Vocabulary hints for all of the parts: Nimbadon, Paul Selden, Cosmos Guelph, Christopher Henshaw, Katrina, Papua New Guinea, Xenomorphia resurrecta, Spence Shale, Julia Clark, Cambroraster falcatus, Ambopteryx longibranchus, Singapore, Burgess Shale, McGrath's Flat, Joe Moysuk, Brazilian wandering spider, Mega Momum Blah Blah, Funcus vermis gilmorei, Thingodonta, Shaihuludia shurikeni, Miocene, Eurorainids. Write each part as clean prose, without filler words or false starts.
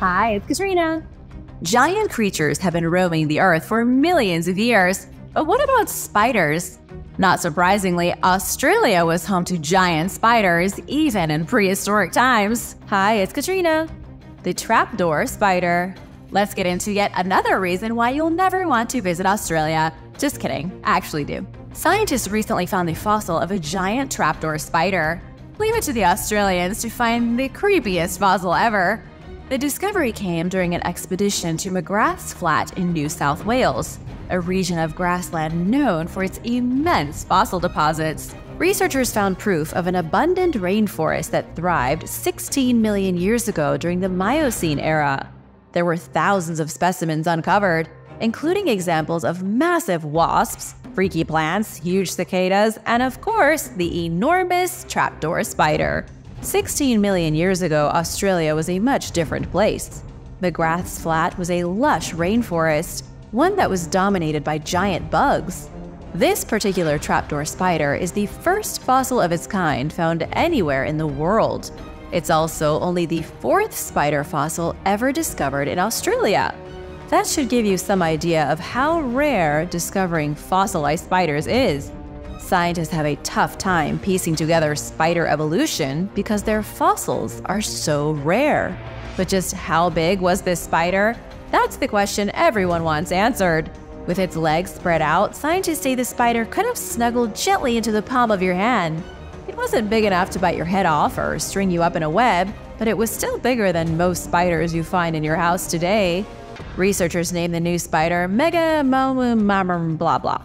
Hi, it's Katrina. Giant creatures have been roaming the Earth for millions of years, but what about spiders? Not surprisingly, Australia was home to giant spiders even in prehistoric times. Hi, it's Katrina. The trapdoor spider. Let's get into yet another reason why you'll never want to visit Australia. Just kidding, I actually do. Scientists recently found the fossil of a giant trapdoor spider. Leave it to the Australians to find the creepiest fossil ever. The discovery came during an expedition to McGrath's Flat in New South Wales, a region of grassland known for its immense fossil deposits. Researchers found proof of an abundant rainforest that thrived 16 million years ago during the Miocene era. There were thousands of specimens uncovered, including examples of massive wasps, freaky plants, huge cicadas, and of course, the enormous trapdoor spider. 16 million years ago, Australia was a much different place. McGrath's Flat was a lush rainforest, one that was dominated by giant bugs. This particular trapdoor spider is the first fossil of its kind found anywhere in the world. It's also only the fourth spider fossil ever discovered in Australia. That should give you some idea of how rare discovering fossilized spiders is. Scientists have a tough time piecing together spider evolution because their fossils are so rare. But just how big was this spider? That's the question everyone wants answered. With its legs spread out, scientists say the spider could have snuggled gently into the palm of your hand. It wasn't big enough to bite your head off or string you up in a web, but it was still bigger than most spiders you find in your house today. Researchers named the new spider Mega Momum Blah Blah,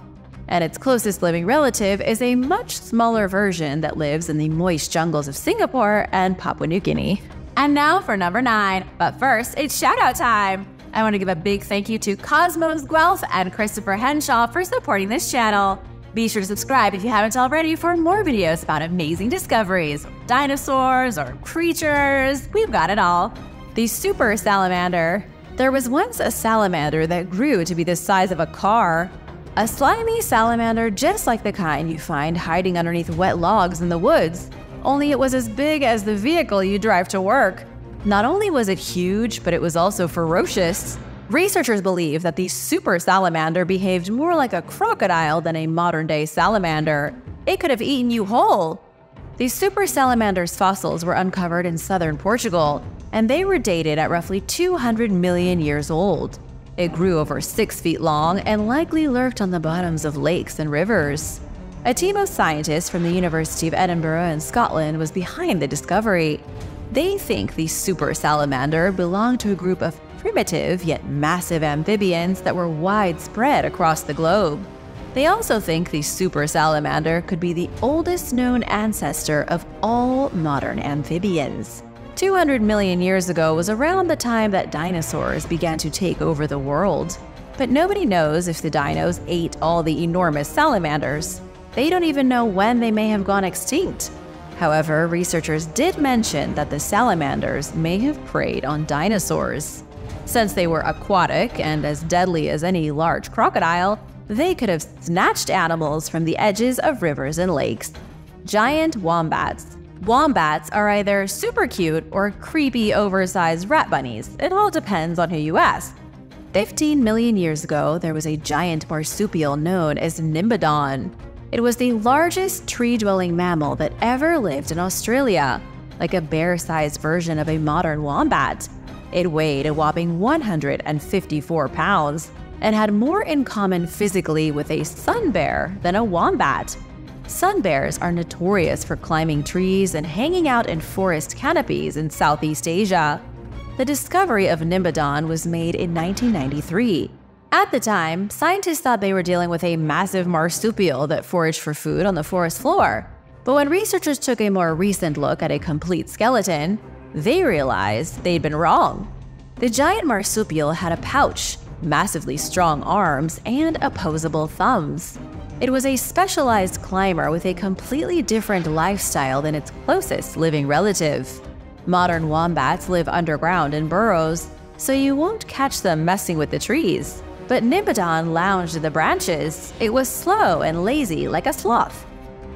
and its closest living relative is a much smaller version that lives in the moist jungles of Singapore and Papua New Guinea. And now for number 9, but first, it's shout-out time! I want to give a big thank you to Cosmos Guelph and Christopher Henshaw for supporting this channel. Be sure to subscribe if you haven't already for more videos about amazing discoveries, dinosaurs, or creatures. We've got it all. The super salamander. There was once a salamander that grew to be the size of a car. A slimy salamander just like the kind you find hiding underneath wet logs in the woods, only it was as big as the vehicle you drive to work. Not only was it huge, but it was also ferocious. Researchers believe that the super salamander behaved more like a crocodile than a modern-day salamander. It could have eaten you whole! The super salamander's fossils were uncovered in southern Portugal, and they were dated at roughly 200 million years old. It grew over 6 feet long and likely lurked on the bottoms of lakes and rivers. A team of scientists from the University of Edinburgh in Scotland was behind the discovery. They think the super salamander belonged to a group of primitive yet massive amphibians that were widespread across the globe. They also think the super salamander could be the oldest known ancestor of all modern amphibians. 200 million years ago was around the time that dinosaurs began to take over the world. But nobody knows if the dinos ate all the enormous salamanders. They don't even know when they may have gone extinct. However, researchers did mention that the salamanders may have preyed on dinosaurs. Since they were aquatic and as deadly as any large crocodile, they could have snatched animals from the edges of rivers and lakes. Giant wombats. Wombats are either super cute or creepy oversized rat bunnies. It all depends on who you ask. 15 million years ago, there was a giant marsupial known as Nimbadon. It was the largest tree-dwelling mammal that ever lived in Australia, like a bear-sized version of a modern wombat. It weighed a whopping 154 pounds and had more in common physically with a sun bear than a wombat. Sun bears are notorious for climbing trees and hanging out in forest canopies in Southeast Asia. The discovery of Nimbadon was made in 1993. At the time, scientists thought they were dealing with a massive marsupial that foraged for food on the forest floor. But when researchers took a more recent look at a complete skeleton, they realized they'd been wrong. The giant marsupial had a pouch, massively strong arms, and opposable thumbs. It was a specialized climber with a completely different lifestyle than its closest living relative. Modern wombats live underground in burrows, so you won't catch them messing with the trees. But Nimbadon lounged in the branches. It was slow and lazy like a sloth.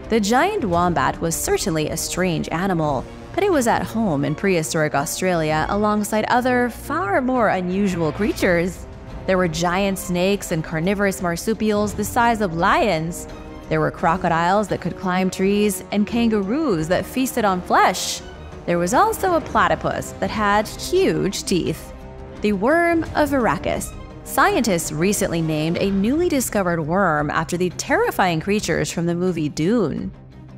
The giant wombat was certainly a strange animal, but it was at home in prehistoric Australia alongside other far more unusual creatures. There were giant snakes and carnivorous marsupials the size of lions. There were crocodiles that could climb trees and kangaroos that feasted on flesh. There was also a platypus that had huge teeth. The worm of Veracruz. Scientists recently named a newly discovered worm after the terrifying creatures from the movie Dune.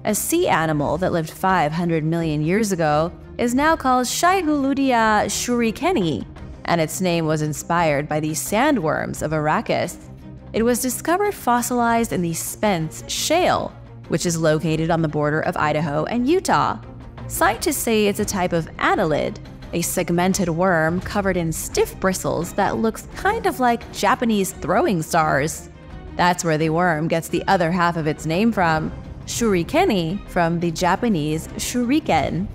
A sea animal that lived 500 million years ago is now called Shaihuludia shurikeni, and its name was inspired by the sandworms of Veracruz. It was discovered fossilized in the Spence Shale, which is located on the border of Idaho and Utah. Scientists say it's a type of annelid, a segmented worm covered in stiff bristles that looks kind of like Japanese throwing stars. That's where the worm gets the other half of its name from, shurikeni, from the Japanese shuriken.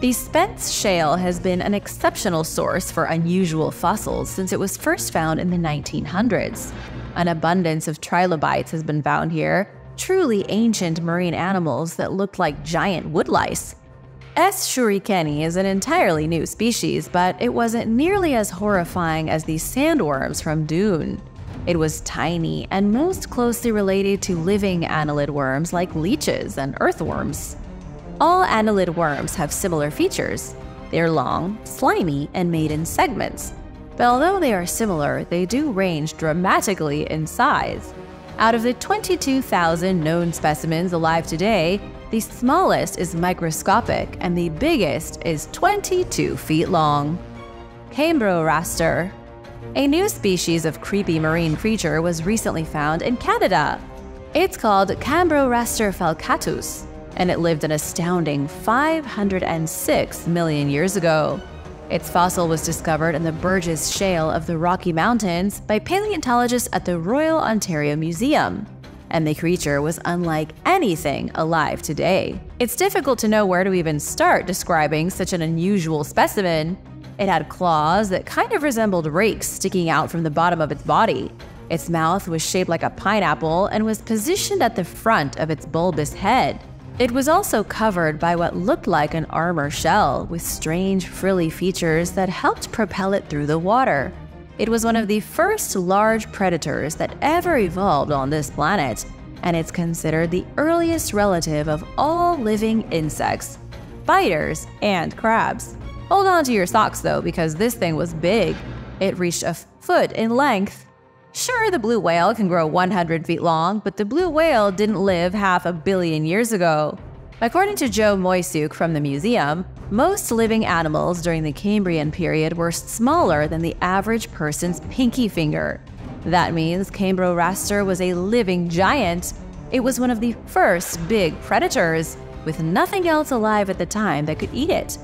The Spence Shale has been an exceptional source for unusual fossils since it was first found in the 1900s. An abundance of trilobites has been found here, truly ancient marine animals that looked like giant woodlice. S. shurikeni is an entirely new species, but it wasn't nearly as horrifying as the sandworms from Dune. It was tiny and most closely related to living annelid worms like leeches and earthworms. All annelid worms have similar features. They're long, slimy, and made in segments. But although they are similar, they do range dramatically in size. Out of the 22,000 known specimens alive today, the smallest is microscopic and the biggest is 22 feet long. Cambroraster. A new species of creepy marine creature was recently found in Canada. It's called Cambroraster falcatus, and it lived an astounding 506 million years ago. Its fossil was discovered in the Burgess Shale of the Rocky Mountains by paleontologists at the Royal Ontario Museum, and the creature was unlike anything alive today. It's difficult to know where to even start describing such an unusual specimen. It had claws that kind of resembled rakes sticking out from the bottom of its body. Its mouth was shaped like a pineapple and was positioned at the front of its bulbous head. It was also covered by what looked like an armor shell with strange frilly features that helped propel it through the water. It was one of the first large predators that ever evolved on this planet, and it's considered the earliest relative of all living insects, spiders, and crabs. Hold on to your socks though, because this thing was big. It reached a foot in length. Sure, the blue whale can grow 100 feet long, but the blue whale didn't live half a billion years ago. According to Joe Moysuk from the museum, most living animals during the Cambrian period were smaller than the average person's pinky finger. That means Cambroraster was a living giant. It was one of the first big predators, with nothing else alive at the time that could eat it.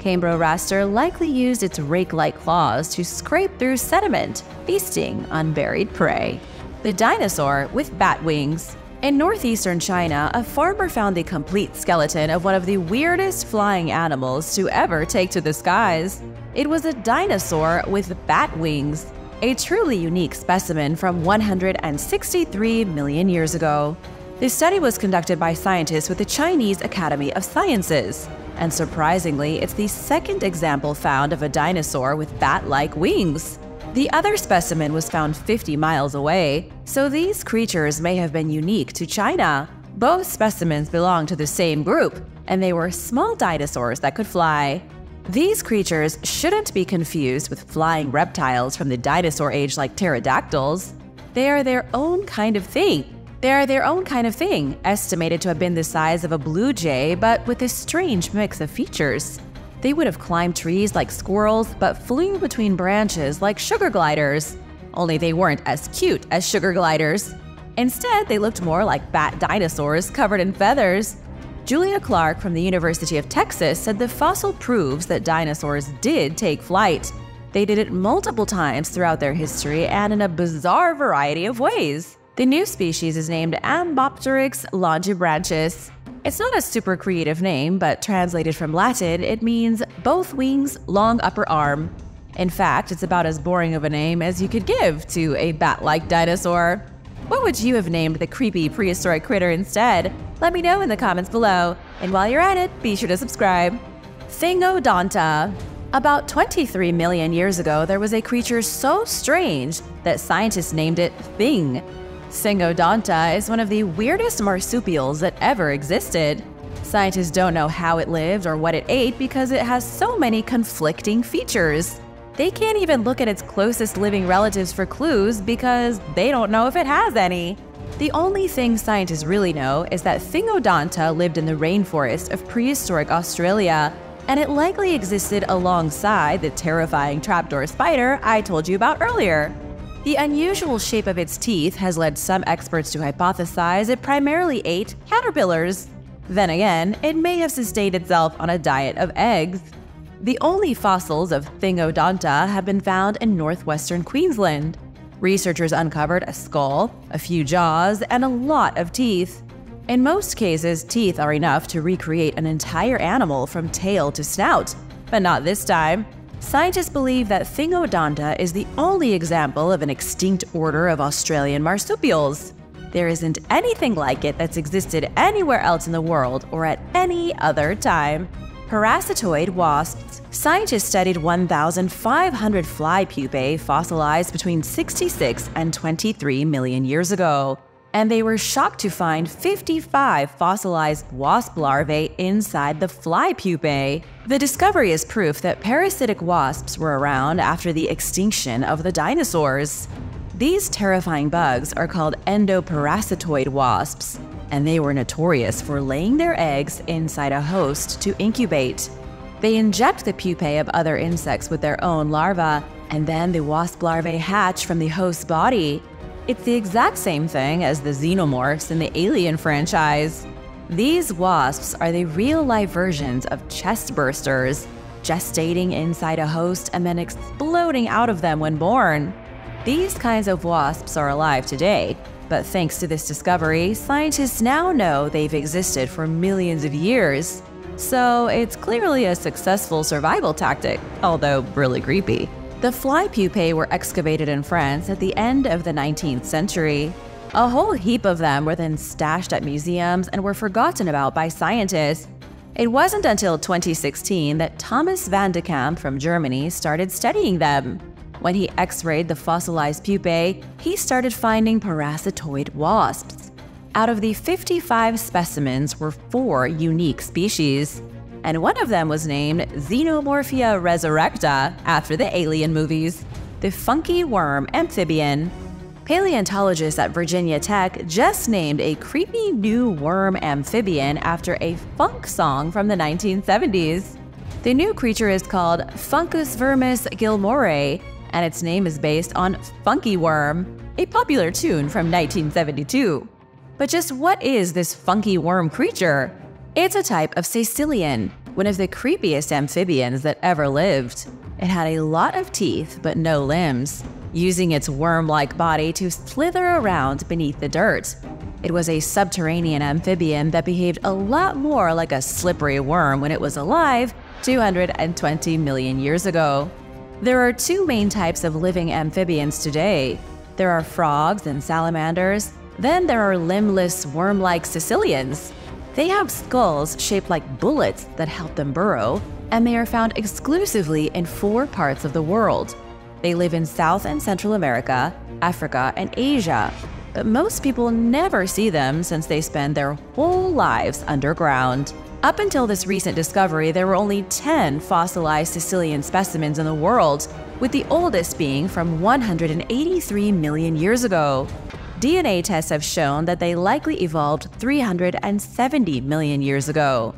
Cambroraster likely used its rake-like claws to scrape through sediment, feasting on buried prey. The dinosaur with bat wings. In northeastern China, a farmer found the complete skeleton of one of the weirdest flying animals to ever take to the skies. It was a dinosaur with bat wings, a truly unique specimen from 163 million years ago. The study was conducted by scientists with the Chinese Academy of Sciences. And surprisingly, it's the second example found of a dinosaur with bat-like wings. The other specimen was found 50 miles away, so these creatures may have been unique to China. Both specimens belong to the same group, and they were small dinosaurs that could fly. These creatures shouldn't be confused with flying reptiles from the dinosaur age like pterodactyls. They are their own kind of thing. Estimated to have been the size of a blue jay, but with a strange mix of features. They would have climbed trees like squirrels, but flew between branches like sugar gliders. Only they weren't as cute as sugar gliders. Instead, they looked more like bat dinosaurs covered in feathers. Julia Clark from the University of Texas said the fossil proves that dinosaurs did take flight. They did it multiple times throughout their history and in a bizarre variety of ways. The new species is named Ambopteryx longibranchus. It's not a super creative name, but translated from Latin, it means both wings, long upper arm. In fact, it's about as boring of a name as you could give to a bat-like dinosaur. What would you have named the creepy prehistoric critter instead? Let me know in the comments below. And while you're at it, be sure to subscribe. Thingodonta. About 23 million years ago, there was a creature so strange that scientists named it Thing. Thingodonta is one of the weirdest marsupials that ever existed. Scientists don't know how it lived or what it ate because it has so many conflicting features. They can't even look at its closest living relatives for clues because they don't know if it has any. The only thing scientists really know is that Thingodonta lived in the rainforest of prehistoric Australia, and it likely existed alongside the terrifying trapdoor spider I told you about earlier. The unusual shape of its teeth has led some experts to hypothesize it primarily ate caterpillars. Then again, it may have sustained itself on a diet of eggs. The only fossils of Thingodonta have been found in northwestern Queensland. Researchers uncovered a skull, a few jaws, and a lot of teeth. In most cases, teeth are enough to recreate an entire animal from tail to snout, but not this time. Scientists believe that Thingodonta is the only example of an extinct order of Australian marsupials. There isn't anything like it that's existed anywhere else in the world or at any other time. Parasitoid wasps. Scientists studied 1,500 fly pupae fossilized between 66 and 23 million years ago, and they were shocked to find 55 fossilized wasp larvae inside the fly pupae. The discovery is proof that parasitic wasps were around after the extinction of the dinosaurs. These terrifying bugs are called endoparasitoid wasps, and they were notorious for laying their eggs inside a host to incubate. They inject the pupae of other insects with their own larvae, and then the wasp larvae hatch from the host's body. It's the exact same thing as the xenomorphs in the Alien franchise. These wasps are the real-life versions of chestbursters, gestating inside a host and then exploding out of them when born. These kinds of wasps are alive today, but thanks to this discovery, scientists now know they've existed for millions of years. So it's clearly a successful survival tactic, although really creepy. The fly pupae were excavated in France at the end of the 19th century. A whole heap of them were then stashed at museums and were forgotten about by scientists. It wasn't until 2016 that Thomas van de Kamp from Germany started studying them. When he x-rayed the fossilized pupae, he started finding parasitoid wasps. Out of the 55 specimens were 4 unique species, and one of them was named Xenomorphia resurrecta after the Alien movies, the funky worm amphibian. Paleontologists at Virginia Tech just named a creepy new worm amphibian after a funk song from the 1970s. The new creature is called Funcus vermis gilmorei, and its name is based on Funky Worm, a popular tune from 1972. But just what is this funky worm creature? It's a type of caecilian, one of the creepiest amphibians that ever lived. It had a lot of teeth but no limbs, using its worm-like body to slither around beneath the dirt. It was a subterranean amphibian that behaved a lot more like a slippery worm when it was alive 220 million years ago. There are 2 main types of living amphibians today. There are frogs and salamanders, then there are limbless, worm-like caecilians. They have skulls shaped like bullets that help them burrow, and they are found exclusively in 4 parts of the world. They live in South and Central America, Africa, and Asia, but most people never see them since they spend their whole lives underground. Up until this recent discovery, there were only 10 fossilized Sicilian specimens in the world, with the oldest being from 183 million years ago. DNA tests have shown that they likely evolved 370 million years ago.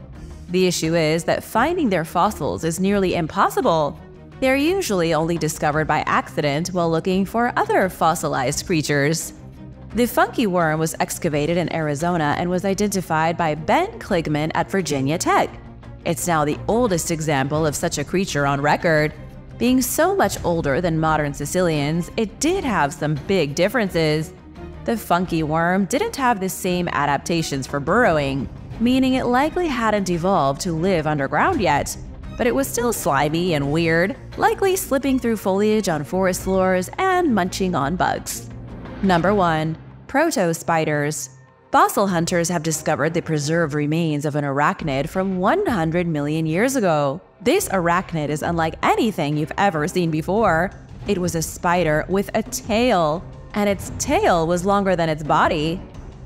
The issue is that finding their fossils is nearly impossible. They're usually only discovered by accident while looking for other fossilized creatures. The funky worm was excavated in Arizona and was identified by Ben Kligman at Virginia Tech. It's now the oldest example of such a creature on record. Being so much older than modern Sicilians, it did have some big differences. The funky worm didn't have the same adaptations for burrowing, meaning it likely hadn't evolved to live underground yet. But it was still slimy and weird, likely slipping through foliage on forest floors and munching on bugs. Number 1. Proto-spiders. Fossil hunters have discovered the preserved remains of an arachnid from 100 million years ago. This arachnid is unlike anything you've ever seen before. It was a spider with a tail, and its tail was longer than its body.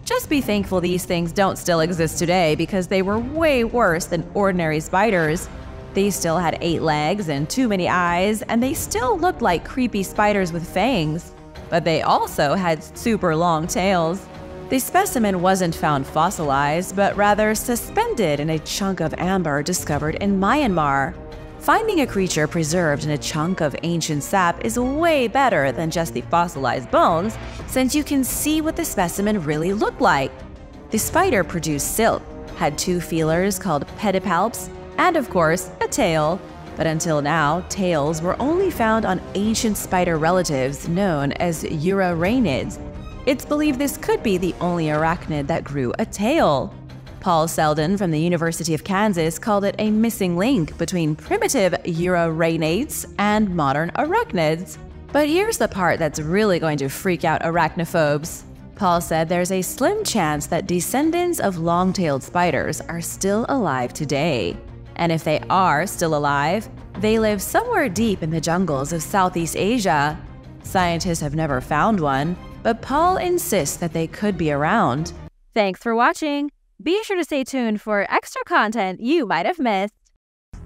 Just be thankful these things don't still exist today, because they were way worse than ordinary spiders. They still had 8 legs and too many eyes, and they still looked like creepy spiders with fangs. But they also had super long tails. The specimen wasn't found fossilized, but rather suspended in a chunk of amber discovered in Myanmar. Finding a creature preserved in a chunk of ancient sap is way better than just the fossilized bones, since you can see what the specimen really looked like. The spider produced silk, had 2 feelers called pedipalps, and of course, a tail. But until now, tails were only found on ancient spider relatives known as Eurorainids. It's believed this could be the only arachnid that grew a tail. Paul Selden from the University of Kansas called it a missing link between primitive Eurorainids and modern arachnids. But here's the part that's really going to freak out arachnophobes. Paul said there's a slim chance that descendants of long-tailed spiders are still alive today. And if they are still alive, they live somewhere deep in the jungles of Southeast Asia. Scientists have never found one, but Paul insists that they could be around. Thanks for watching! Be sure to stay tuned for extra content you might have missed.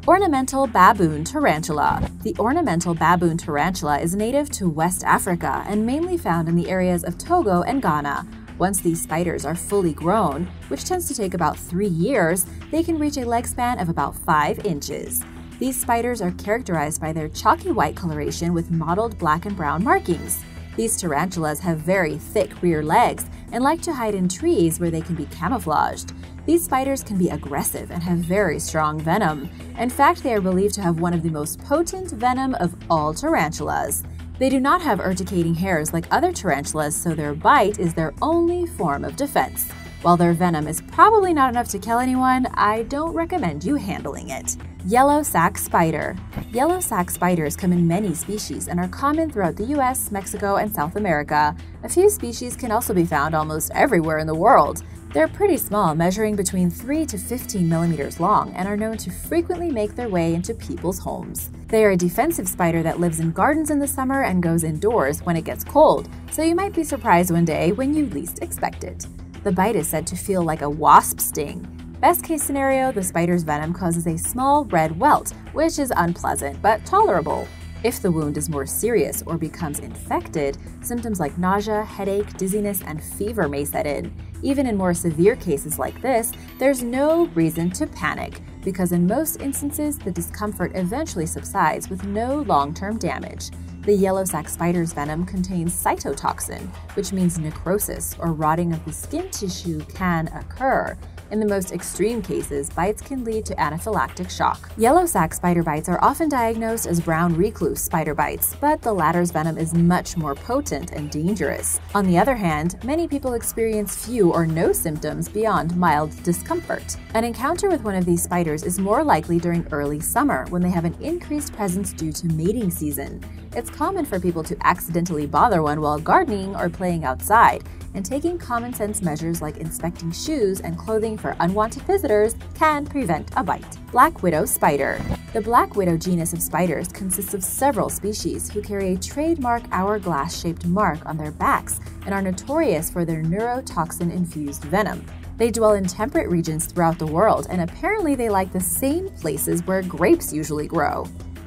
Ornamental baboon tarantula. The ornamental baboon tarantula is native to West Africa and mainly found in the areas of Togo and Ghana. Once these spiders are fully grown, which tends to take about 3 years, they can reach a leg span of about 5 inches. These spiders are characterized by their chalky white coloration with mottled black and brown markings. These tarantulas have very thick rear legs and like to hide in trees where they can be camouflaged. These spiders can be aggressive and have very strong venom. In fact, they are believed to have one of the most potent venom of all tarantulas. They do not have urticating hairs like other tarantulas, so their bite is their only form of defense. While their venom is probably not enough to kill anyone, I don't recommend you handling it. Yellow sac spider. Yellow sac spiders come in many species and are common throughout the US, Mexico, and South America. A few species can also be found almost everywhere in the world. They're pretty small, measuring between 3 to 15 millimeters long, and are known to frequently make their way into people's homes. They are a defensive spider that lives in gardens in the summer and goes indoors when it gets cold, so you might be surprised one day when you least expect it. The bite is said to feel like a wasp sting. Best case scenario, the spider's venom causes a small red welt, which is unpleasant but tolerable. If the wound is more serious or becomes infected, symptoms like nausea, headache, dizziness, and fever may set in. Even in more severe cases like this, there's no reason to panic, because in most instances, the discomfort eventually subsides with no long-term damage. The yellow sac spider's venom contains cytotoxin, which means necrosis or rotting of the skin tissue can occur. In the most extreme cases, bites can lead to anaphylactic shock. Yellow sac spider bites are often diagnosed as brown recluse spider bites, but the latter's venom is much more potent and dangerous. On the other hand, many people experience few or no symptoms beyond mild discomfort. An encounter with one of these spiders is more likely during early summer, when they have an increased presence due to mating season. It's common for people to accidentally bother one while gardening or playing outside, and taking common sense measures like inspecting shoes and clothing for unwanted visitors can prevent a bite. Black widow spider. The black widow genus of spiders consists of several species who carry a trademark hourglass-shaped mark on their backs and are notorious for their neurotoxin-infused venom. They dwell in temperate regions throughout the world, and apparently they like the same places where grapes usually grow.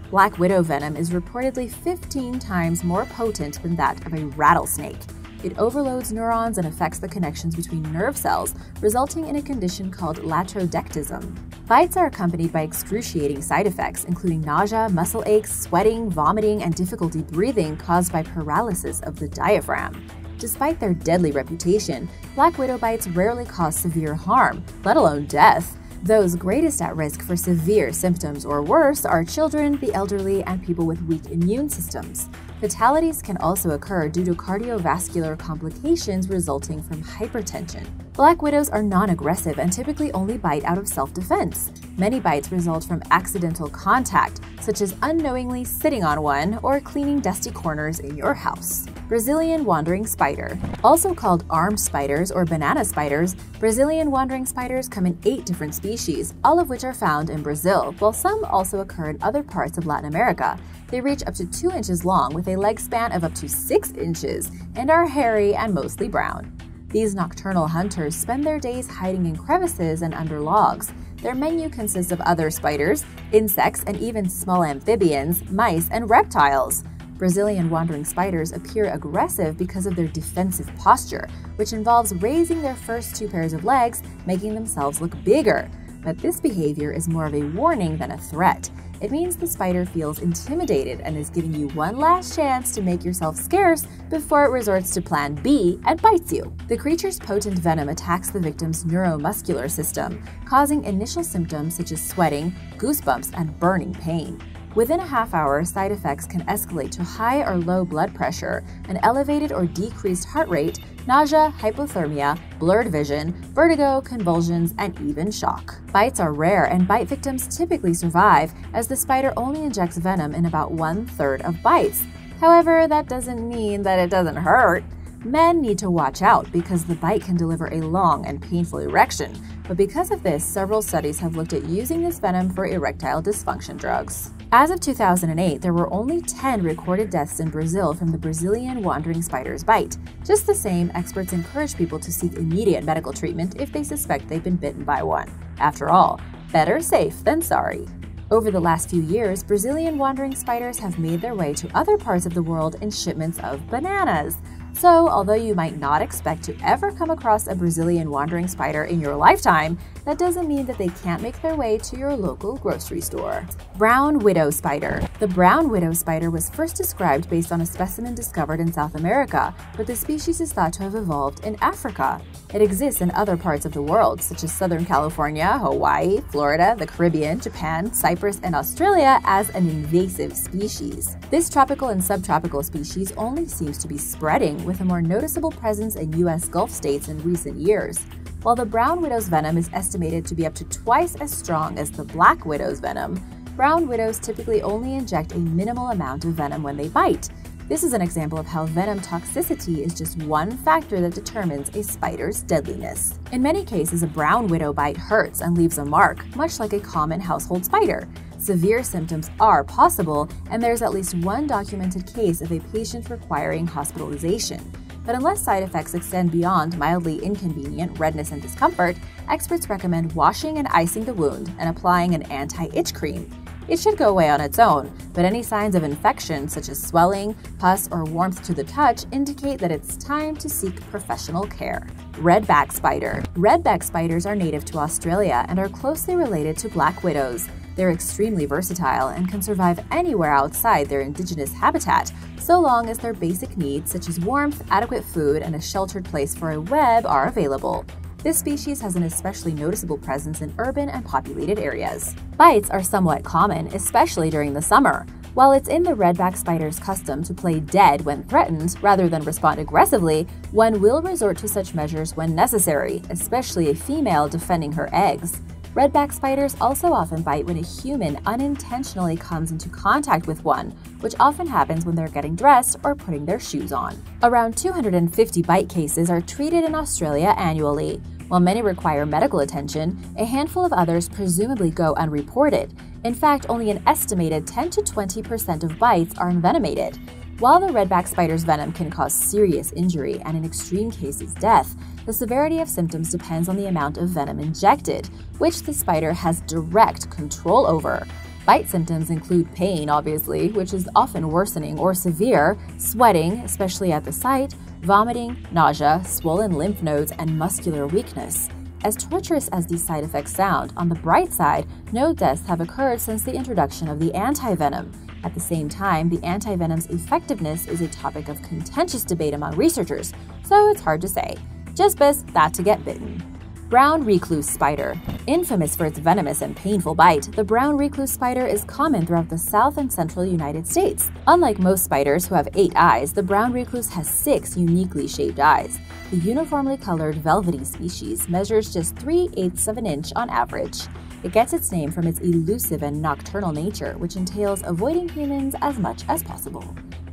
Black widow venom is reportedly 15 times more potent than that of a rattlesnake. It overloads neurons and affects the connections between nerve cells, resulting in a condition called latrodectism. Bites are accompanied by excruciating side effects, including nausea, muscle aches, sweating, vomiting, and difficulty breathing caused by paralysis of the diaphragm. Despite their deadly reputation, black widow bites rarely cause severe harm, let alone death. Those greatest at risk for severe symptoms or worse are children, the elderly, and people with weak immune systems. Fatalities can also occur due to cardiovascular complications resulting from hypertension. Black widows are non-aggressive and typically only bite out of self-defense. Many bites result from accidental contact, such as unknowingly sitting on one or cleaning dusty corners in your house. Brazilian wandering spider. Also called armed spiders or banana spiders, Brazilian wandering spiders come in 8 different species, all of which are found in Brazil, while some also occur in other parts of Latin America. They reach up to 2 inches long with a leg span of up to 6 inches and are hairy and mostly brown. These nocturnal hunters spend their days hiding in crevices and under logs. Their menu consists of other spiders, insects, and even small amphibians, mice, and reptiles. Brazilian wandering spiders appear aggressive because of their defensive posture, which involves raising their first 2 pairs of legs, making themselves look bigger. But this behavior is more of a warning than a threat. It means the spider feels intimidated and is giving you one last chance to make yourself scarce before it resorts to plan B and bites you. The creature's potent venom attacks the victim's neuromuscular system, causing initial symptoms such as sweating, goosebumps, and burning pain. Within a half hour, side effects can escalate to high or low blood pressure, an elevated or decreased heart rate, nausea, hypothermia, blurred vision, vertigo, convulsions, and even shock. Bites are rare, and bite victims typically survive, as the spider only injects venom in about 1/3 of bites. However, that doesn't mean that it doesn't hurt. Men need to watch out because the bite can deliver a long and painful erection, but because of this, several studies have looked at using this venom for erectile dysfunction drugs. As of 2008, there were only 10 recorded deaths in Brazil from the Brazilian wandering spider's bite. Just the same, experts encourage people to seek immediate medical treatment if they suspect they've been bitten by one. After all, better safe than sorry. Over the last few years, Brazilian wandering spiders have made their way to other parts of the world in shipments of bananas. So, although you might not expect to ever come across a Brazilian wandering spider in your lifetime, that doesn't mean that they can't make their way to your local grocery store. Brown widow spider. The brown widow spider was first described based on a specimen discovered in South America, but the species is thought to have evolved in Africa. It exists in other parts of the world, such as Southern California, Hawaii, Florida, the Caribbean, Japan, Cyprus, and Australia as an invasive species. This tropical and subtropical species only seems to be spreading, with a more noticeable presence in U.S. Gulf states in recent years. While the brown widow's venom is estimated to be up to twice as strong as the black widow's venom, brown widows typically only inject a minimal amount of venom when they bite. This is an example of how venom toxicity is just one factor that determines a spider's deadliness. In many cases, a brown widow bite hurts and leaves a mark, much like a common household spider. Severe symptoms are possible, and there's at least one documented case of a patient requiring hospitalization. But unless side effects extend beyond mildly inconvenient redness and discomfort, experts recommend washing and icing the wound and applying an anti-itch cream. It should go away on its own, but any signs of infection, such as swelling, pus, or warmth to the touch, indicate that it's time to seek professional care. Redback spider. Redback spiders are native to Australia and are closely related to black widows. They're extremely versatile and can survive anywhere outside their indigenous habitat, so long as their basic needs, such as warmth, adequate food, and a sheltered place for a web, are available. This species has an especially noticeable presence in urban and populated areas. Bites are somewhat common, especially during the summer. While it's in the redback spider's custom to play dead when threatened rather than respond aggressively, one will resort to such measures when necessary, especially a female defending her eggs. Redback spiders also often bite when a human unintentionally comes into contact with one, which often happens when they're getting dressed or putting their shoes on. Around 250 bite cases are treated in Australia annually. While many require medical attention, a handful of others presumably go unreported. In fact, only an estimated 10 to 20% of bites are envenomated. While the redback spider's venom can cause serious injury and, in extreme cases, death, the severity of symptoms depends on the amount of venom injected, which the spider has direct control over. Bite symptoms include pain, obviously, which is often worsening or severe, sweating, especially at the site, vomiting, nausea, swollen lymph nodes, and muscular weakness. As torturous as these side effects sound, on the bright side, no deaths have occurred since the introduction of the antivenom. At the same time, the antivenom's effectiveness is a topic of contentious debate among researchers, so it's hard to say. Just best not to get bitten. Brown recluse spider. Infamous for its venomous and painful bite, the brown recluse spider is common throughout the South and Central United States. Unlike most spiders who have 8 eyes, the brown recluse has 6 uniquely shaped eyes. The uniformly colored velvety species measures just 3/8 of an inch on average. It gets its name from its elusive and nocturnal nature, which entails avoiding humans as much as possible.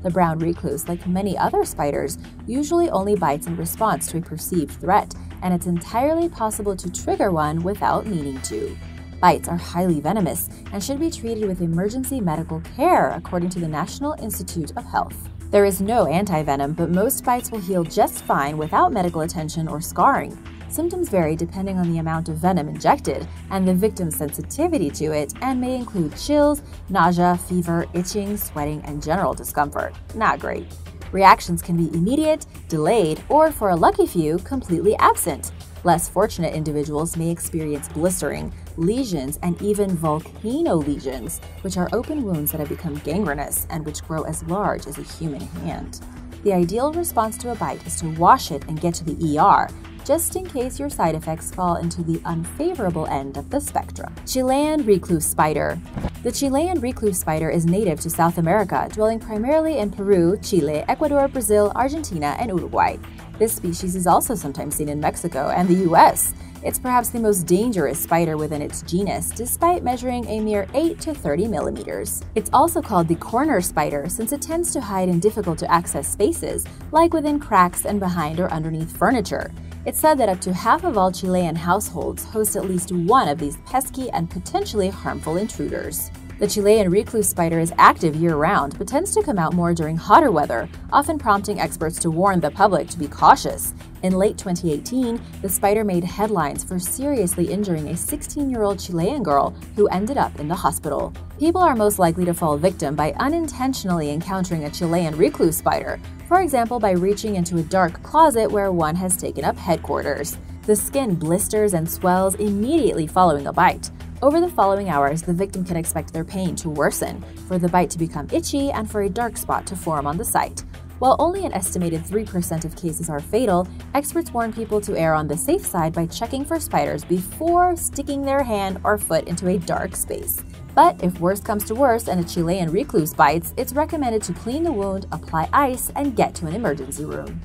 The brown recluse, like many other spiders, usually only bites in response to a perceived threat, and it's entirely possible to trigger one without meaning to. Bites are highly venomous and should be treated with emergency medical care, according to the National Institute of Health. There is no anti-venom, but most bites will heal just fine without medical attention or scarring. Symptoms vary depending on the amount of venom injected and the victim's sensitivity to it, and may include chills, nausea, fever, itching, sweating, and general discomfort. Not great. Reactions can be immediate, delayed, or, for a lucky few, completely absent. Less fortunate individuals may experience blistering, lesions, and even volcano lesions, which are open wounds that have become gangrenous and which grow as large as a human hand. The ideal response to a bite is to wash it and get to the ER, just in case your side effects fall into the unfavorable end of the spectrum. Chilean recluse spider. The Chilean recluse spider is native to South America, dwelling primarily in Peru, Chile, Ecuador, Brazil, Argentina, and Uruguay. This species is also sometimes seen in Mexico and the US. It's perhaps the most dangerous spider within its genus, despite measuring a mere 8 to 30 millimeters. It's also called the corner spider since it tends to hide in difficult-to-access spaces, like within cracks and behind or underneath furniture. It's said that up to half of all Chilean households host at least one of these pesky and potentially harmful intruders. The Chilean recluse spider is active year-round but tends to come out more during hotter weather, often prompting experts to warn the public to be cautious. In late 2018, the spider made headlines for seriously injuring a 16-year-old Chilean girl who ended up in the hospital. People are most likely to fall victim by unintentionally encountering a Chilean recluse spider, for example by reaching into a dark closet where one has taken up headquarters. The skin blisters and swells immediately following a bite. Over the following hours, the victim can expect their pain to worsen, for the bite to become itchy, and for a dark spot to form on the site. While only an estimated 3% of cases are fatal, experts warn people to err on the safe side by checking for spiders before sticking their hand or foot into a dark space. But if worse comes to worse and a Chilean recluse bites, it's recommended to clean the wound, apply ice, and get to an emergency room.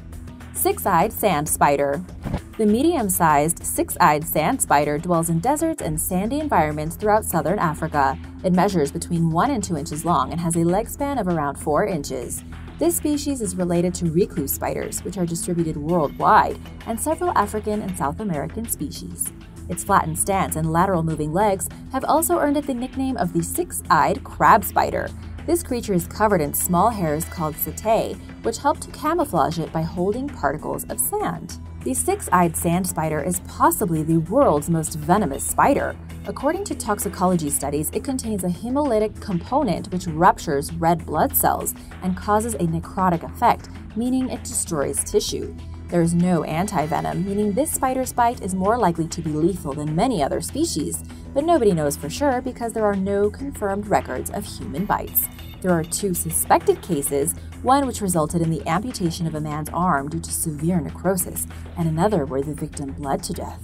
Six-eyed sand spider. The medium-sized, six-eyed sand spider dwells in deserts and sandy environments throughout southern Africa. It measures between 1 and 2 inches long and has a leg span of around 4 inches. This species is related to recluse spiders, which are distributed worldwide, and several African and South American species. Its flattened stance and lateral moving legs have also earned it the nickname of the six-eyed crab spider. This creature is covered in small hairs called setae, which help to camouflage it by holding particles of sand. The six-eyed sand spider is possibly the world's most venomous spider. According to toxicology studies, it contains a hemolytic component which ruptures red blood cells and causes a necrotic effect, meaning it destroys tissue. There is no anti-venom, meaning this spider's bite is more likely to be lethal than many other species, but nobody knows for sure because there are no confirmed records of human bites. There are 2 suspected cases, one which resulted in the amputation of a man's arm due to severe necrosis, and another where the victim bled to death.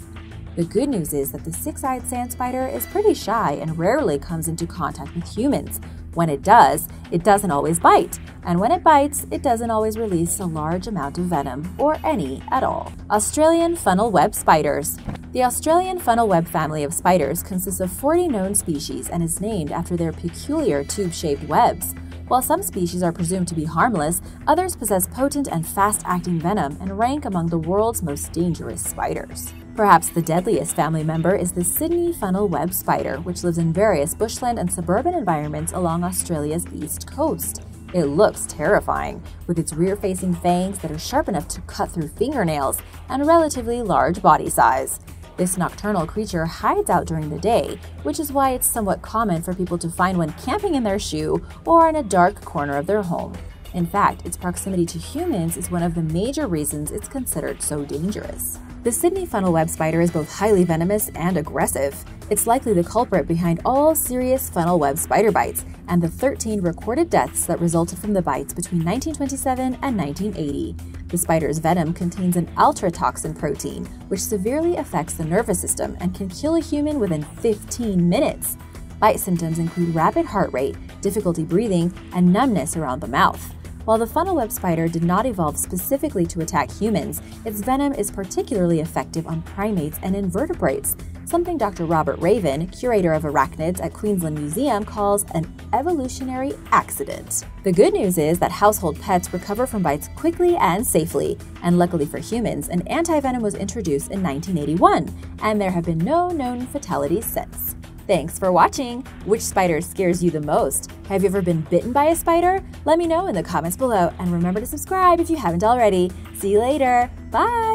The good news is that the six-eyed sand spider is pretty shy and rarely comes into contact with humans. When it doesn't always bite, and when it bites, it doesn't always release a large amount of venom, or any at all. Australian funnel web spiders. The Australian funnel web family of spiders consists of 40 known species and is named after their peculiar tube-shaped webs. While some species are presumed to be harmless, others possess potent and fast-acting venom and rank among the world's most dangerous spiders. Perhaps the deadliest family member is the Sydney funnel web spider, which lives in various bushland and suburban environments along Australia's east coast. It looks terrifying, with its rear-facing fangs that are sharp enough to cut through fingernails and a relatively large body size. This nocturnal creature hides out during the day, which is why it's somewhat common for people to find one camping in their shoe or in a dark corner of their home. In fact, its proximity to humans is one of the major reasons it's considered so dangerous. The Sydney funnelweb spider is both highly venomous and aggressive. It's likely the culprit behind all serious funnelweb spider bites and the 13 recorded deaths that resulted from the bites between 1927 and 1980. The spider's venom contains an ultratoxin protein, which severely affects the nervous system and can kill a human within 15 minutes. Bite symptoms include rapid heart rate, difficulty breathing, and numbness around the mouth. While the funnelweb spider did not evolve specifically to attack humans, its venom is particularly effective on primates and invertebrates, something Dr. Robert Raven, curator of arachnids at Queensland Museum, calls an evolutionary accident. The good news is that household pets recover from bites quickly and safely, and luckily for humans, an antivenom was introduced in 1981, and there have been no known fatalities since. Thanks for watching! Which spider scares you the most? Have you ever been bitten by a spider? Let me know in the comments below, and remember to subscribe if you haven't already. See you later! Bye!